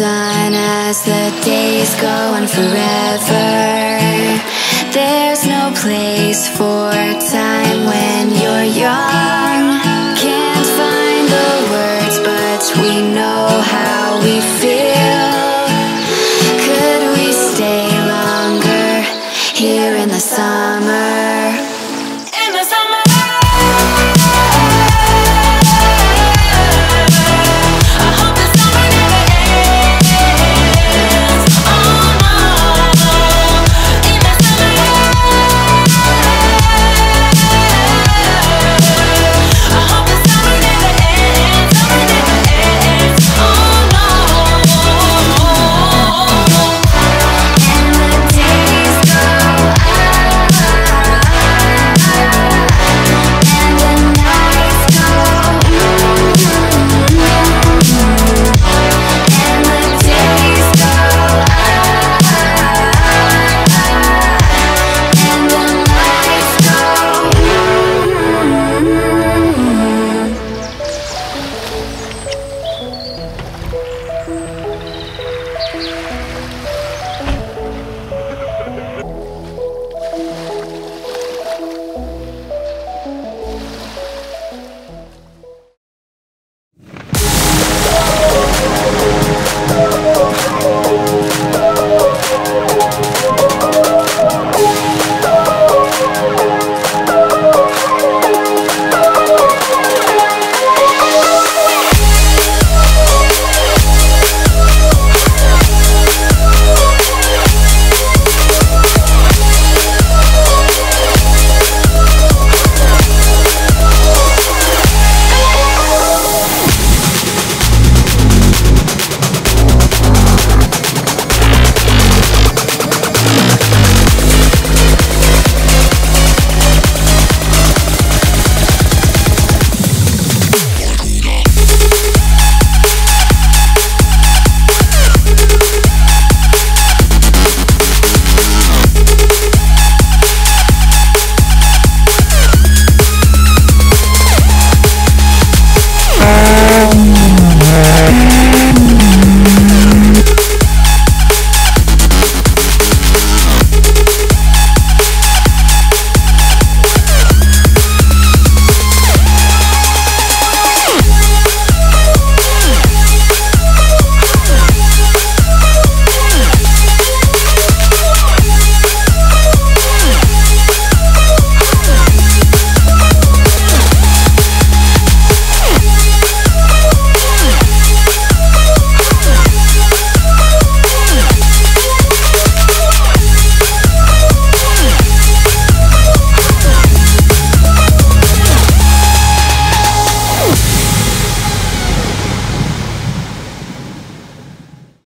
Sun as the days go on forever. There's no place for time when you're young. Can't find the words, but we know how we feel.